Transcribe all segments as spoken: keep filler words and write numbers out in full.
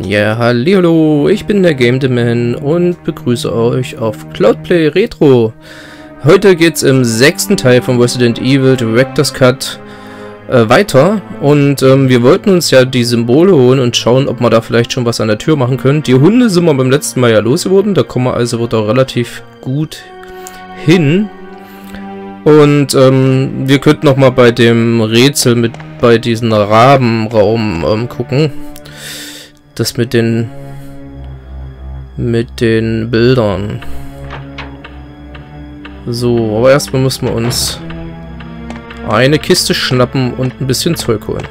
Ja, hallihallo, ich bin der Gametleman und begrüße euch auf Cloudplay Retro. Heute geht's im sechsten Teil von Resident Evil Director's Cut äh, weiter und ähm, wir wollten uns ja die Symbole holen und schauen, ob wir da vielleicht schon was an der Tür machen können. Die Hunde sind wir beim letzten Mal ja losgeworden, da kommen wir also wieder relativ gut hin. Und ähm, wir könnten nochmal bei dem Rätsel mit bei diesem Rabenraum ähm, gucken. Das mit den mit den Bildern. So, aber erstmal müssen wir uns eine Kiste schnappen und ein bisschen Zeug holen.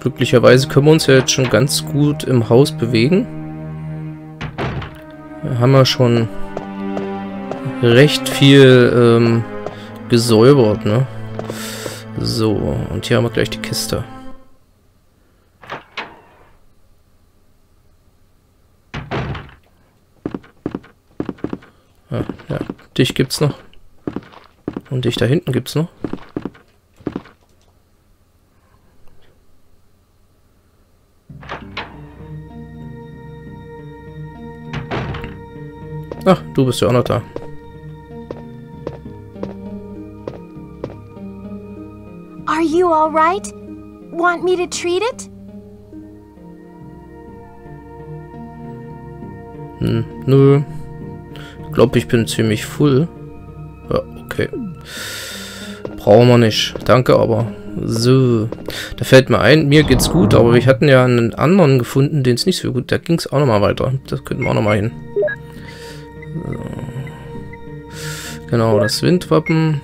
Glücklicherweise können wir uns ja jetzt schon ganz gut im Haus bewegen. Da haben wir schon recht viel ähm, gesäubert, ne? So, und hier haben wir gleich die Kiste. Ah, ja, dich gibt's noch. Und dich da hinten gibt's noch. Ach, du bist ja auch noch da. Are you all right? Want me to treat it? Hm, nö. Ich glaube, ich bin ziemlich full. Ja, okay. Brauchen wir nicht. Danke, aber. So. Da fällt mir ein, mir geht's gut, aber wir hatten ja einen anderen gefunden, den es nicht so gut. Da ging es auch nochmal weiter. Das könnten wir auch nochmal hin. Genau, das Windwappen.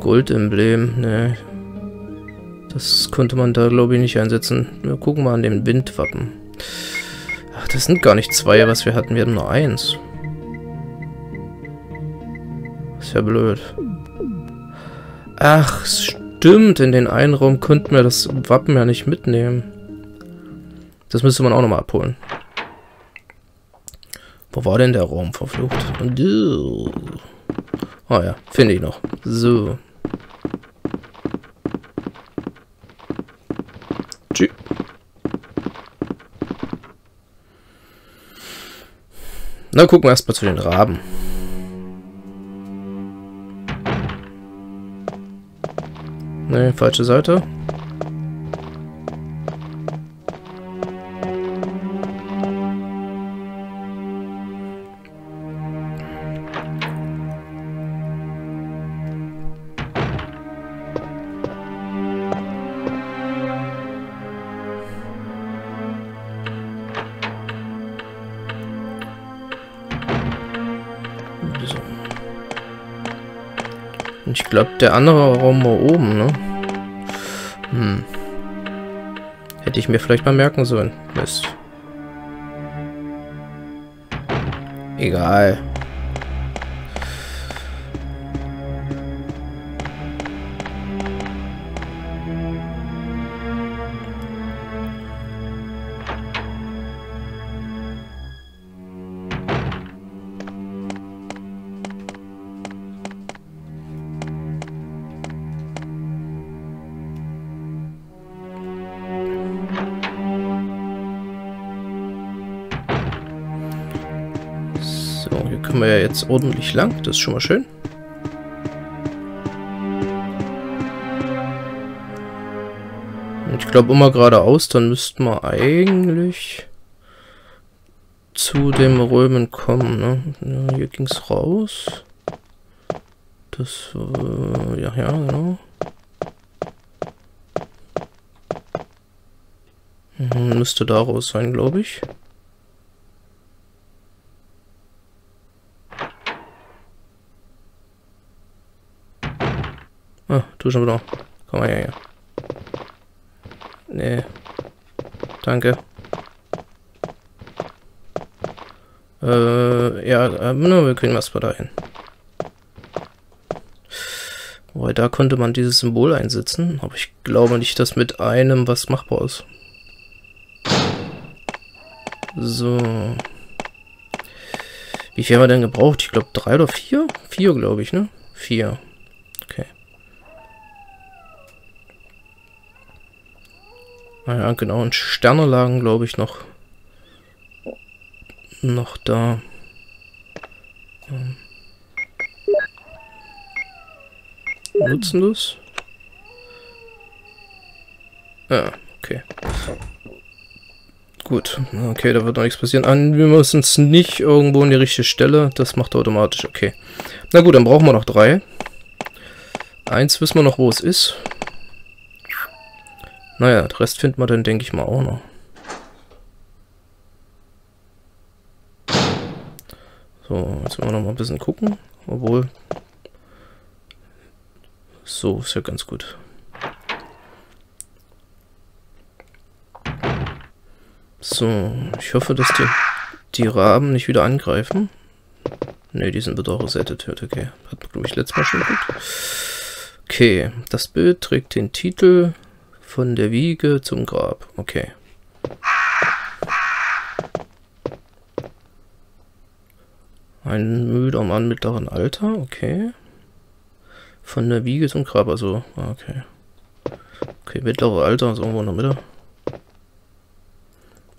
Goldemblem, ne. Das konnte man da, glaube ich, nicht einsetzen. Wir gucken mal an dem Windwappen. Ach, das sind gar nicht zwei, was wir hatten. Wir hatten nur eins. Ist ja blöd. Ach, stimmt. In den einen Raum konnten wir das Wappen ja nicht mitnehmen. Das müsste man auch nochmal abholen. Wo war denn der Raum verflucht? Und, uh, ah ja, finde ich noch. So. Tschüss. Na, gucken wir erstmal zu den Raben. Ne, falsche Seite. Ich glaube, der andere Raum war oben, ne? Hm. Hätte ich mir vielleicht mal merken sollen. Mist. Egal. Können wir ja jetzt ordentlich lang, das ist schon mal schön. Und ich glaube immer geradeaus, dann müssten wir eigentlich zu dem Römen kommen, ne? Ja, hier ging es raus. Das, äh, ja, ja, genau. Mhm, müsste da raus sein, glaube ich. Ah, du schon wieder. Komm mal her, ja. Nee. Danke. Äh, ja, äh, wir können erstmal dahin. Wo Wobei, da konnte man dieses Symbol einsetzen, aber ich glaube nicht, dass mit einem was machbar ist. So. Wie viel haben wir denn gebraucht? Ich glaube drei oder vier? Vier, glaube ich, ne? Vier. Okay. Naja, genau. Und Sterne lagen, glaube ich, noch. Noch da. Nutzenlos? Ja, okay. Gut, okay, da wird noch nichts passieren. An, wir müssen es nicht irgendwo in die richtige Stelle. Das macht automatisch, okay. Na gut, dann brauchen wir noch drei. Eins wissen wir noch, wo es ist. Naja, den Rest finden wir dann, denke ich mal, auch noch. So, jetzt wollen wir noch mal ein bisschen gucken. Obwohl... So, ist ja ganz gut. So, ich hoffe, dass die, die Raben nicht wieder angreifen. Ne, die sind doch resettet. Okay, hat glaube ich letztes Mal schon gut. Okay, das Bild trägt den Titel von der Wiege zum Grab. Okay. Ein müder Mann mittleren Alter. Okay. Von der Wiege zum Grab, also, okay. Okay, mittlere Alter, also irgendwo in der Mitte.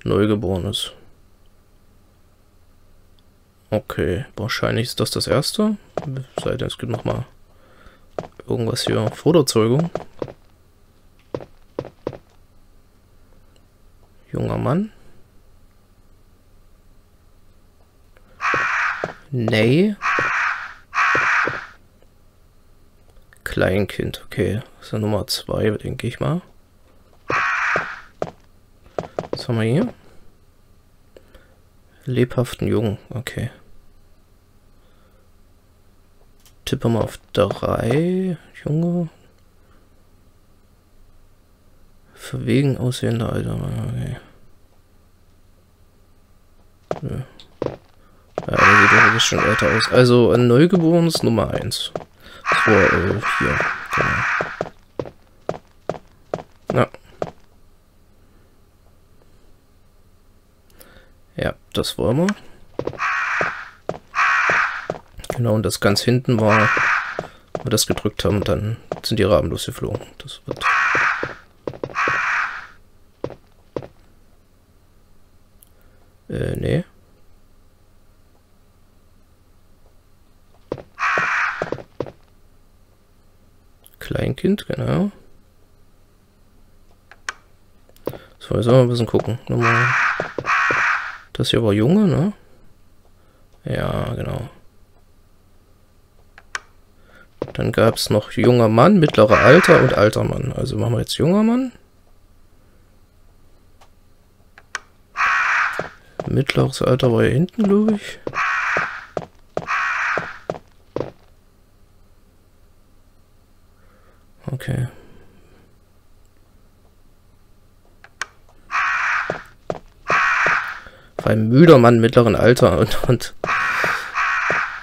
Neugeborenes. Okay, wahrscheinlich ist das das erste. Sei denn, es gibt nochmal irgendwas hier. Vorderzeugung. Junger Mann. Nee. Kleinkind, okay. Das ist ja Nummer zwei, denke ich mal. Was haben wir hier? Lebhaften Jungen, okay. Tippe mal auf drei. Junge. Verwegen aussehender Alter, okay. Ja, der sieht doch ein bisschen älter aus. Also ein Neugeborenes Nummer eins. So, äh, hier, genau. Ja. Ja, das wollen wir. Genau, und das ganz hinten war, wo wir das gedrückt haben, dann sind die Raben losgeflogen. Das wird. Äh, nee. Kleinkind, genau. So, jetzt sollen wir ein bisschen gucken. Nochmal. Das hier war Junge, ne? Ja, genau. Dann gab es noch junger Mann, mittlerer Alter und alter Mann. Also machen wir jetzt junger Mann. Mittleres Alter war hier hinten, glaube ich. Okay. Ein müder Mann mittleren Alter und, und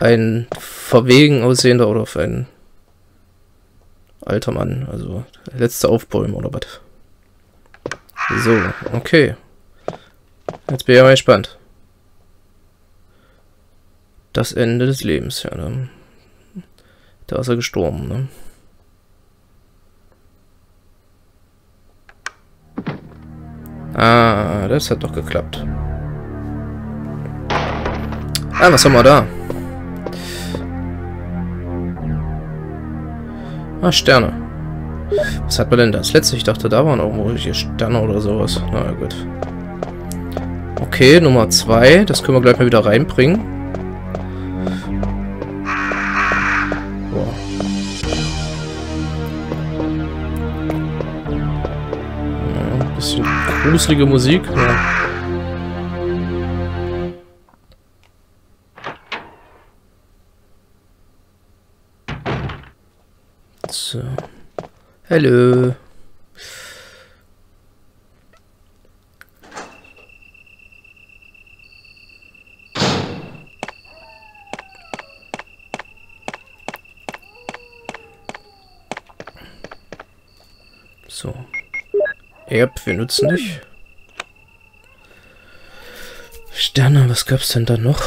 ein verwegen aussehender oder auf ein alter Mann, also letzte Aufbäume oder was. So, okay. Jetzt bin ich mal gespannt. Das Ende des Lebens, ja. Dann, da ist er gestorben, ne? Ah, das hat doch geklappt. Ah, was haben wir da? Ah, Sterne. Was hat man denn da? Das letzte, ich dachte, da waren irgendwo richtige Sterne oder sowas. Na gut. Okay, Nummer zwei. Das können wir gleich mal wieder reinbringen. Boah. Ja, ein bisschen gruselige Musik. Ja. Hallo. So. Erb, wir nutzen dich. Sterne, was gab's denn da noch?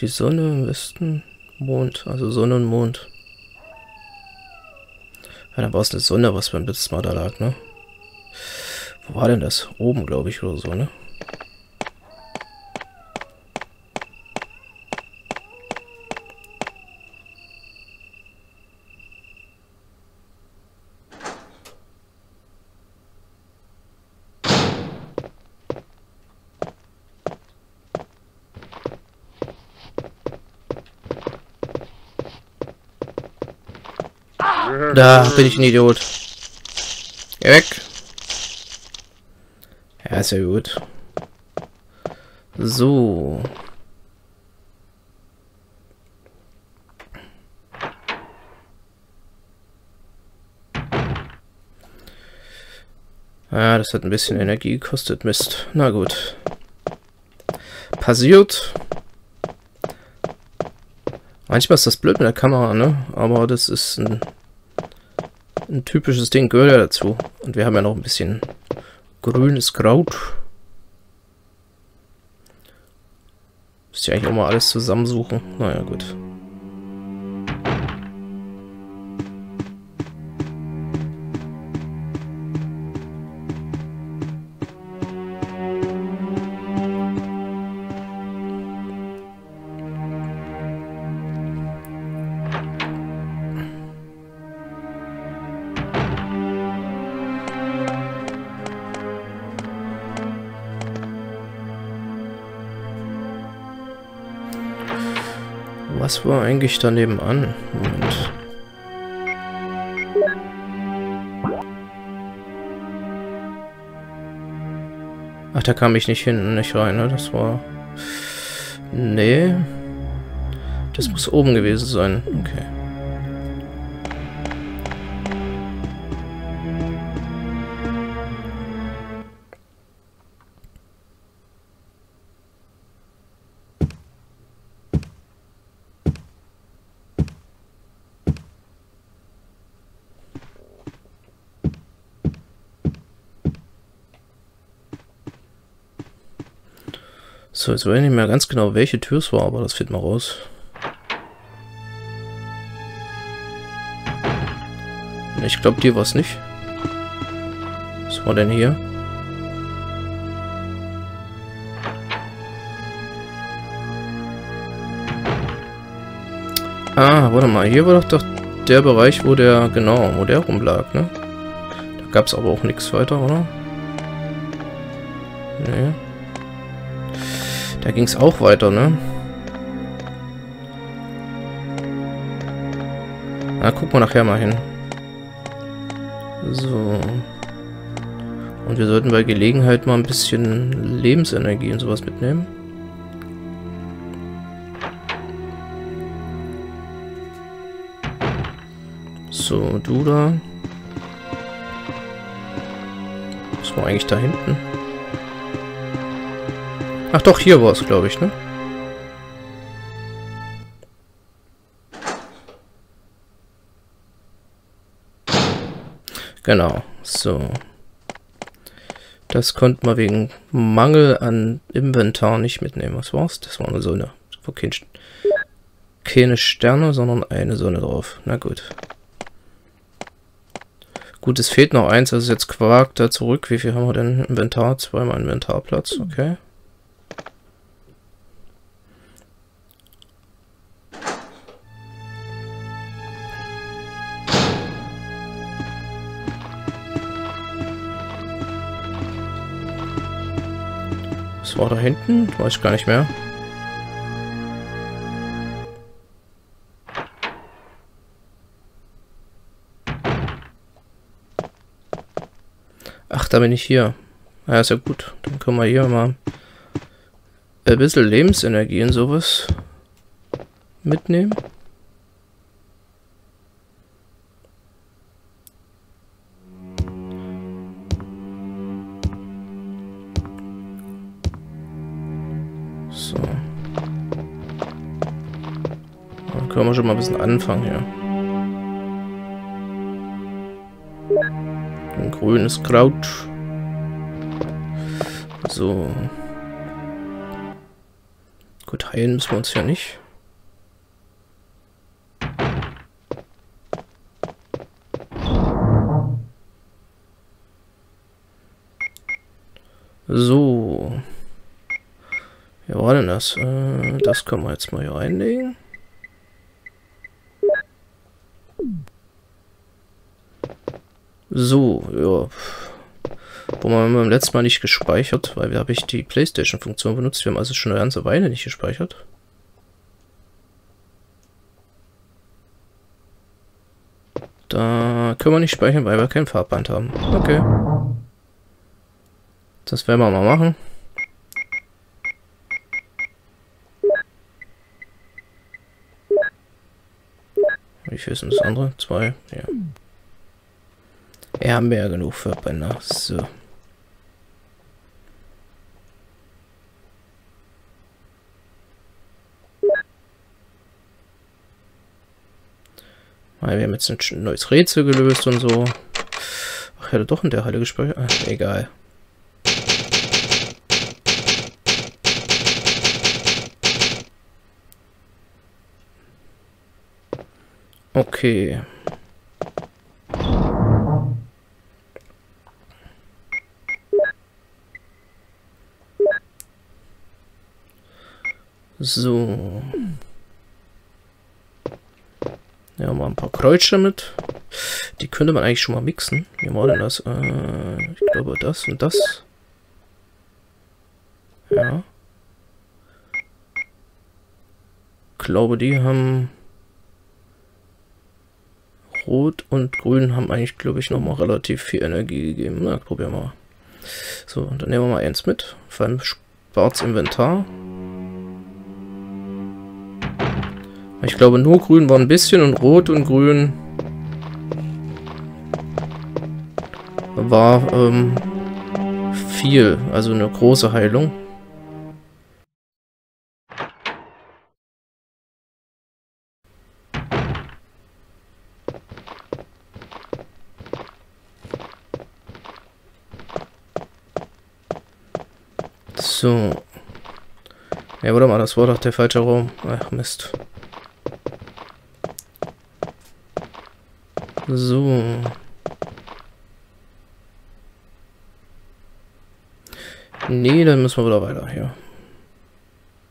Die Sonne im Westen, Mond, also Sonne und Mond. Ja, da war es eine Sonne, was beim letzten Mal da lag, ne? Wo war denn das? Oben, glaube ich, oder so, ne? Da bin ich ein Idiot. Geh weg. Ja, ist ja gut. So. Ja, das hat ein bisschen Energie gekostet. Mist. Na gut. Passiert. Manchmal ist das blöd mit der Kamera, ne? Aber das ist ein... Ein typisches Ding gehört ja dazu. Und wir haben ja noch ein bisschen grünes Kraut. Müsste ich eigentlich auch mal alles zusammensuchen. Naja, gut. Was war eigentlich da nebenan? Moment. Ach, da kam ich nicht hinten nicht rein, ne? Das war... Nee. Das muss oben gewesen sein. Okay. So, jetzt weiß ich nicht mehr ganz genau, welche Tür es war, aber das finden wir raus. Ich glaube, die war es nicht. Was war denn hier? Ah, warte mal, hier war doch, doch der Bereich, wo der, genau, wo der rumlag, ne? Da gab es aber auch nichts weiter, oder? Nee. Da ging es auch weiter, ne? Na, gucken wir nachher mal hin. So. Und wir sollten bei Gelegenheit mal ein bisschen Lebensenergie und sowas mitnehmen. So, du da. Was war eigentlich da hinten? Ach doch, hier war es, glaube ich, ne? Genau, so. Das konnten wir wegen Mangel an Inventar nicht mitnehmen. Was war's? Das war eine Sonne. Keine Sterne, sondern eine Sonne drauf. Na gut. Gut, es fehlt noch eins, also jetzt Quark da zurück. Wie viel haben wir denn? Inventar, zweimal Inventarplatz, okay. Was war da hinten? Weiß ich gar nicht mehr. Ach, da bin ich hier. Ja, ist ja gut. Dann können wir hier mal ein bisschen Lebensenergie und sowas mitnehmen. So. Dann können wir schon mal ein bisschen anfangen hier. Ein grünes Kraut. So. Gut, heilen müssen wir uns ja nicht. So. Ja, war denn das? Das können wir jetzt mal hier reinlegen. So, ja. Wo man beim letzten Mal nicht gespeichert, weil da habe ich die PlayStation-Funktion benutzt. Wir haben also schon eine ganze Weile nicht gespeichert. Da können wir nicht speichern, weil wir kein Farbband haben. Okay. Das werden wir mal machen. Wie viel ist denn das andere? Zwei? Ja. Ja, haben wir ja genug für Bänder. So. Weil wir haben jetzt ein neues Rätsel gelöst und so. Ach, ich hatte doch in der Halle gespeichert. Ach, egal. Okay. So. Ja, mal ein paar Kreuze mit. Die könnte man eigentlich schon mal mixen. Wir machen das. Äh, ich glaube, das und das. Ja. Ich glaube, die haben. Rot und Grün haben eigentlich, glaube ich, nochmal relativ viel Energie gegeben. Na, probieren wir mal. So, und dann nehmen wir mal eins mit. Vor allem spart's Inventar. Ich glaube, nur Grün war ein bisschen und Rot und Grün war ähm, viel, also eine große Heilung. So. Ja, warte mal, das war doch der falsche Raum. Ach, Mist. So. Nee, dann müssen wir wieder weiter hier.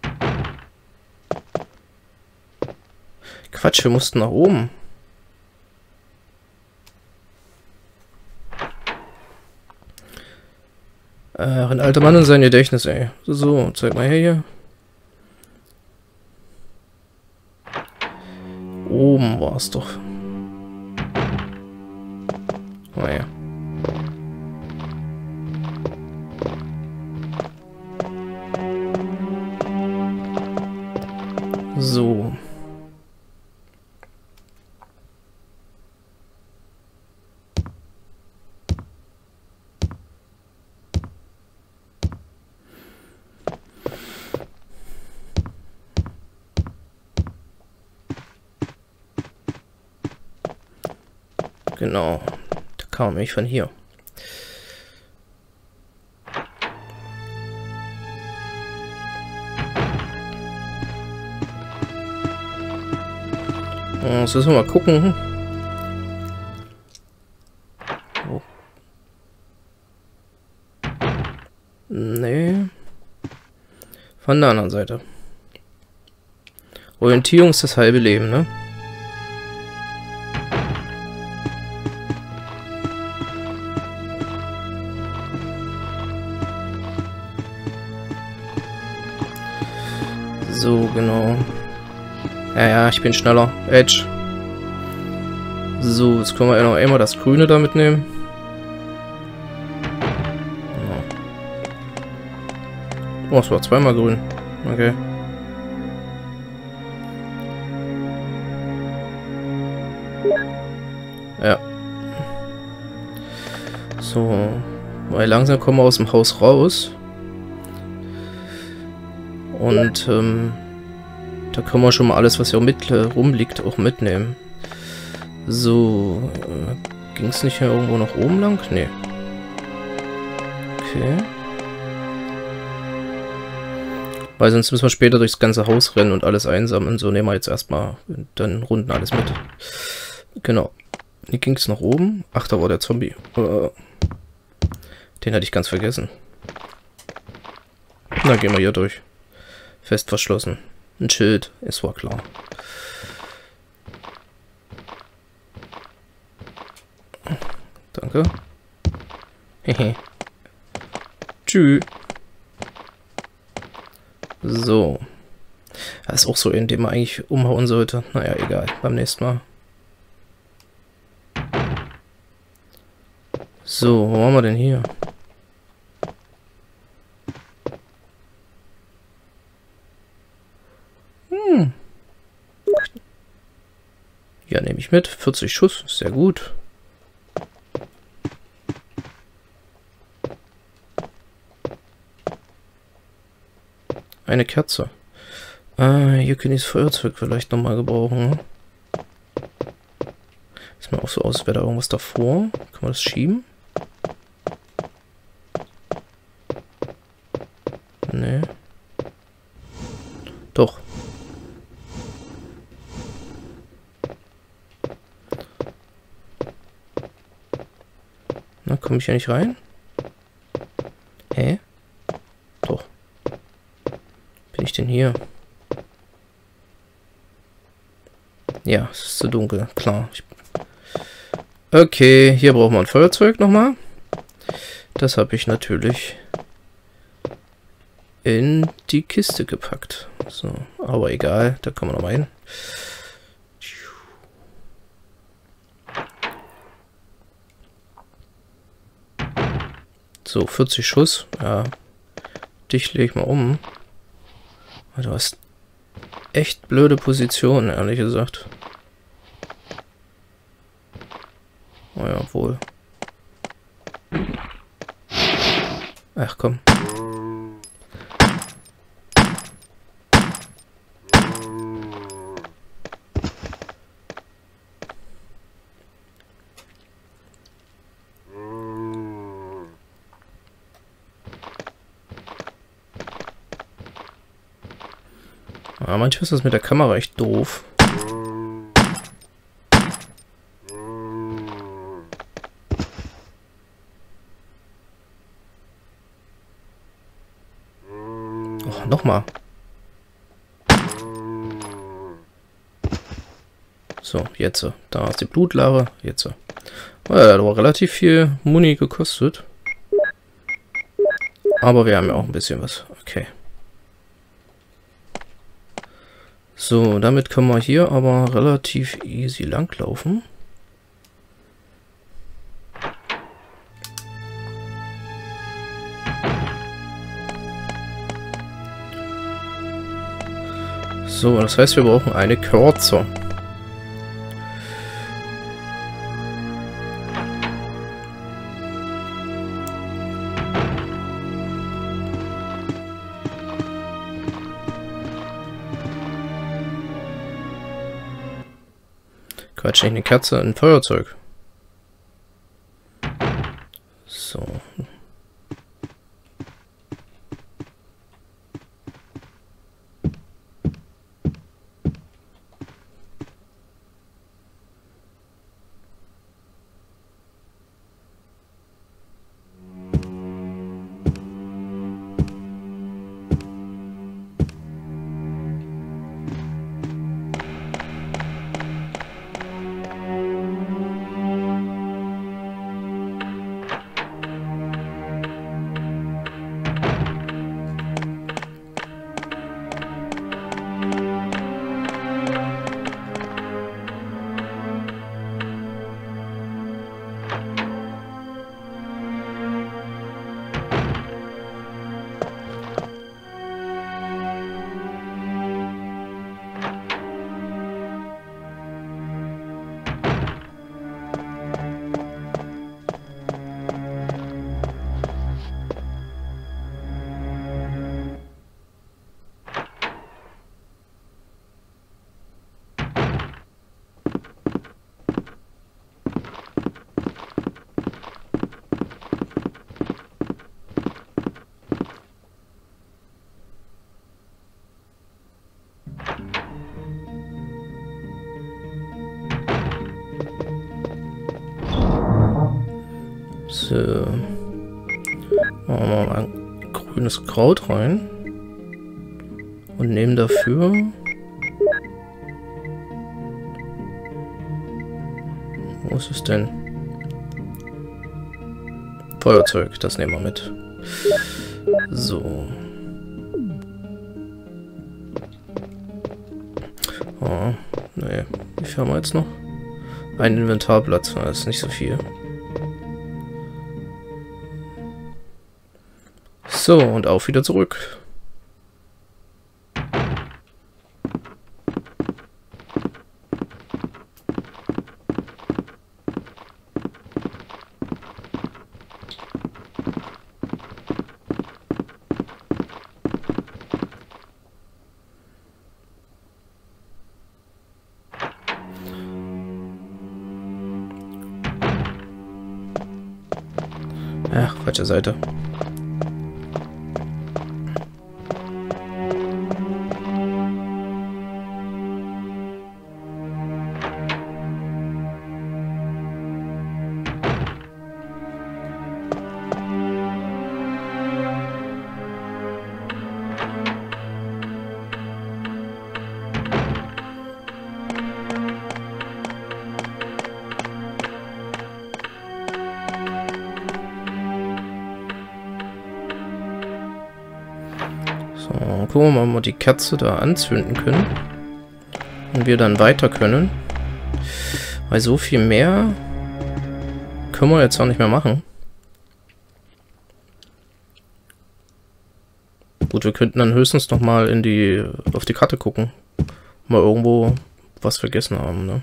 Ja. Quatsch, wir mussten nach oben. Äh, ein alter Mann in sein Gedächtnis, ey. So, zeig mal her hier. Oben war es doch. Naja. So. Genau. Kam ich von hier. Jetzt müssen wir mal gucken. Oh. Nee. Von der anderen Seite. Orientierung ist das halbe Leben, ne? So, genau. Ja, ja, ich bin schneller. Edge. So, jetzt können wir ja noch einmal das Grüne da mitnehmen. Oh, es war zweimal grün. Okay. Ja. So. Weil langsam kommen wir aus dem Haus raus. Und ähm, da können wir schon mal alles, was hier mit, äh, rumliegt, auch mitnehmen. So, äh, Ging es nicht hier irgendwo nach oben lang? Nee. Okay. Weil sonst müssen wir später durchs ganze Haus rennen und alles einsammeln. So nehmen wir jetzt erstmal dann Runden alles mit. Genau. Hier ging es nach oben. Ach, da war der Zombie. Äh, den hatte ich ganz vergessen. Na, gehen wir hier durch. Fest verschlossen. Ein Schild, es war klar. Danke. Hehe. Tschüss. So. Das ist auch so, in dem man eigentlich umhauen sollte. Naja, egal. Beim nächsten Mal. So, wo waren wir denn hier? Hm. Ja, nehme ich mit. vierzig Schuss, sehr gut. Eine Kerze. Ah, hier kann ich das Feuerzeug vielleicht nochmal gebrauchen. Sieht mir auch so aus, als wäre da irgendwas davor. Kann man das schieben? Nee. Doch. Na, komme ich ja nicht rein? Hä? Doch. Bin ich denn hier? Ja, es ist zu dunkel, klar. Ich okay, hier brauchen wir ein Feuerzeug nochmal. Das habe ich natürlich in die Kiste gepackt. So, aber egal, da kommen wir nochmal hin. So, vierzig Schuss. Ja, dich lege ich mal um. Du hast echt blöde Position, ehrlich gesagt. Oh ja, wohl. Ach komm. Ah, manchmal ist das mit der Kamera echt doof. Oh, nochmal. So, jetzt. Da ist die Blutlache. Jetzt. Ja, da war relativ viel Muni gekostet. Aber wir haben ja auch ein bisschen was. Okay. So, damit können wir hier aber relativ easy langlaufen. So, das heißt, wir brauchen eine Kerze. Quatsch, nicht eine Kerze, ein Feuerzeug. So. So. Machen wir mal ein grünes Kraut rein. Und nehmen dafür Wo ist es denn? Feuerzeug, das nehmen wir mit. So. Oh, nee. Wie viel haben wir jetzt noch? Ein Inventarplatz, das ist nicht so viel. So, und auch wieder zurück. Ach, falsche Seite. Gucken wir mal, ob wir die Kerze da anzünden können. Und wir dann weiter können. Weil so viel mehr können wir jetzt auch nicht mehr machen. Gut, wir könnten dann höchstens nochmal in die, auf die Karte gucken. Mal irgendwo was vergessen haben, ne?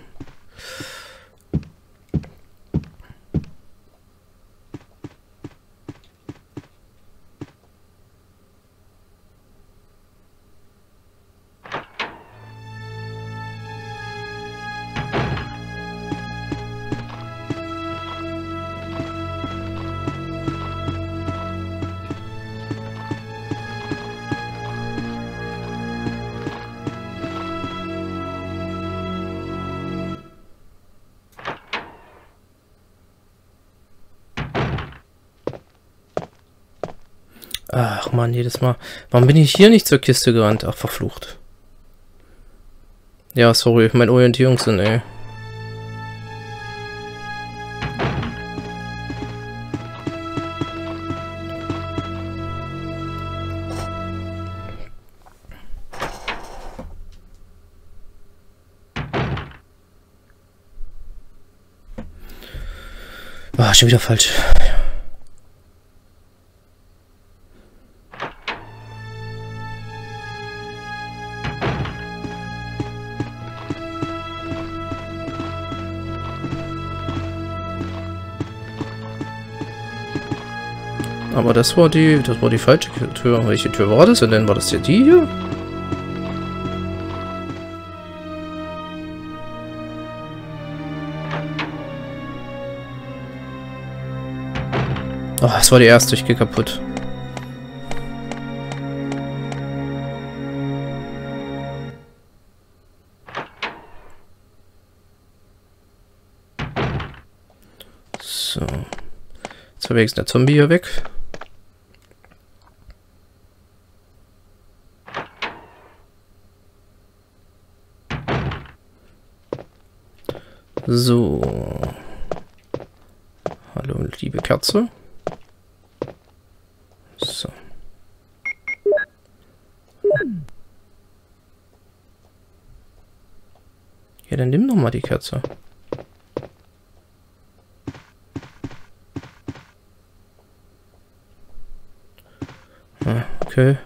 Ach man, jedes Mal. Warum bin ich hier nicht zur Kiste gerannt? Ach, verflucht. Ja, sorry, mein Orientierungssinn, ey. War schon wieder falsch. Aber das war die, das war die falsche Tür. Welche Tür war das denn? War das ja die hier? Ach, oh, das war die erste. Ich geh kaputt. So. Jetzt war wenigstens der Zombie hier weg. So. Hallo, liebe Kerze. So. Ja, dann nimm noch mal die Kerze. Ah, okay.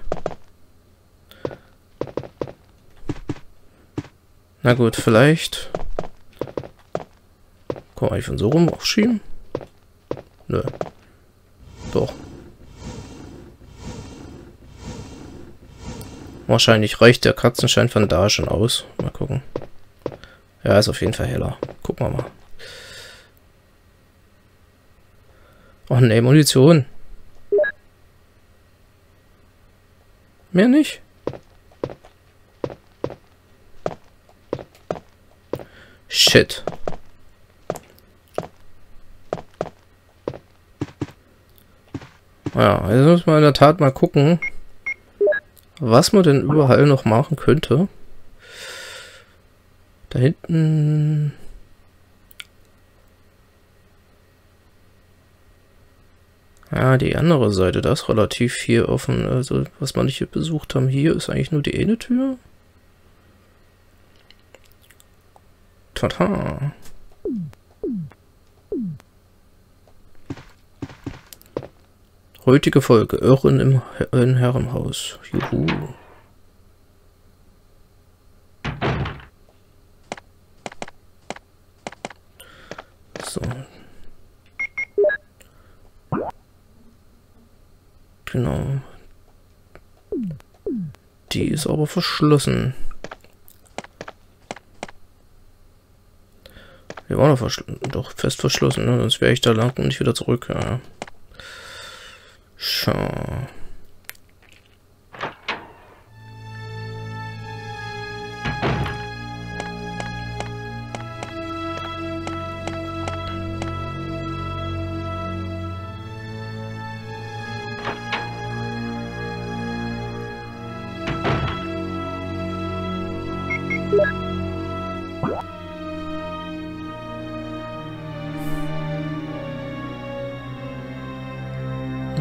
Na gut, vielleicht... Kann man eigentlich von so rum auch schieben? Nö. Doch. Wahrscheinlich reicht der Katzenschein von da schon aus. Mal gucken. Ja, ist auf jeden Fall heller. Gucken wir mal. Oh ne, Munition. Mehr nicht? Shit. Ja, jetzt muss man in der Tat mal gucken, was man denn überall noch machen könnte. Da hinten... Ja, die andere Seite, da ist relativ viel offen. Also, was wir nicht hier besucht haben, hier ist eigentlich nur die eine Tür. Tata! Heutige Folge, Irren im Her- Herrenhaus. Juhu! So. Genau. Die ist aber verschlossen. Die war noch verschl- doch fest verschlossen, ne? Sonst wäre ich da lang und nicht wieder zurück. Ja. Schau.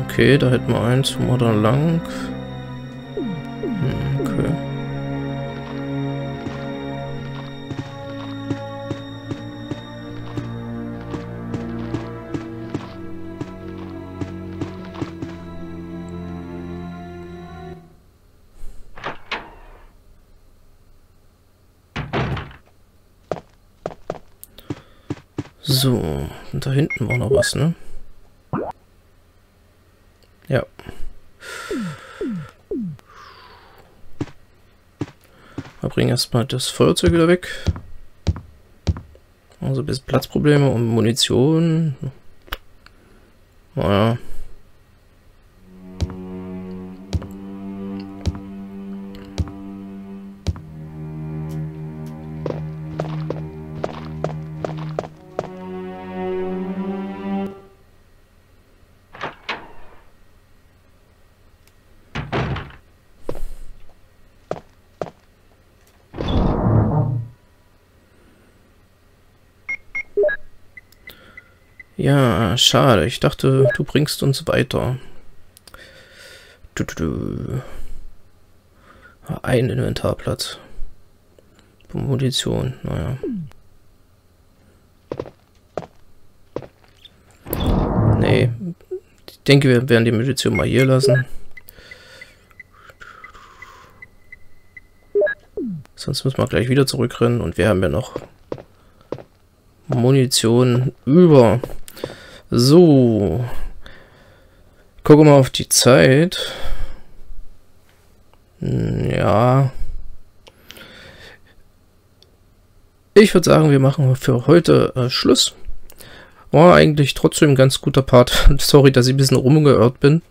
Okay, da hätten wir eins, wo wir da lang. Hm, okay. So, und da hinten war noch was, ne? Ja. Wir bringen erstmal das Feuerzeug wieder weg. Also ein bisschen Platzprobleme und Munition. Naja. Ja, schade. Ich dachte, du bringst uns weiter. Du, du, du. Ein Inventarplatz. Munition, naja. Nee. Ich denke, wir werden die Munition mal hier lassen. Sonst müssen wir gleich wieder zurückrennen und wir haben ja noch Munition über. So, gucken wir mal auf die Zeit. Ja, ich würde sagen, wir machen für heute äh, Schluss. War eigentlich trotzdem ein ganz guter Part. Sorry, dass ich ein bisschen rumgeirrt bin.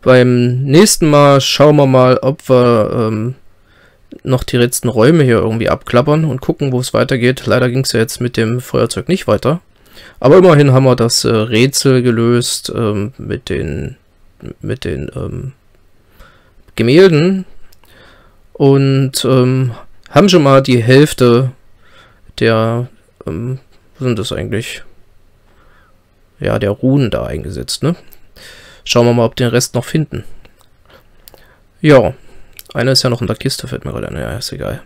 Beim nächsten Mal schauen wir mal, ob wir ähm, noch die letzten Räume hier irgendwie abklappern und gucken, wo es weitergeht. Leider ging es ja jetzt mit dem Feuerzeug nicht weiter. Aber immerhin haben wir das äh, Rätsel gelöst ähm, mit den, mit den ähm, Gemälden und ähm, haben schon mal die Hälfte der, ähm, was sind das eigentlich? Ja, der Runen da eingesetzt, ne? Schauen wir mal, ob wir den Rest noch finden. Ja, einer ist ja noch in der Kiste, fällt mir gerade ein, ja, ist egal.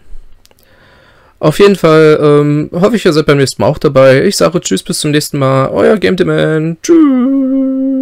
Auf jeden Fall ähm, hoffe ich, ihr seid beim nächsten Mal auch dabei. Ich sage tschüss, bis zum nächsten Mal. Euer Gametleman. Tschüss.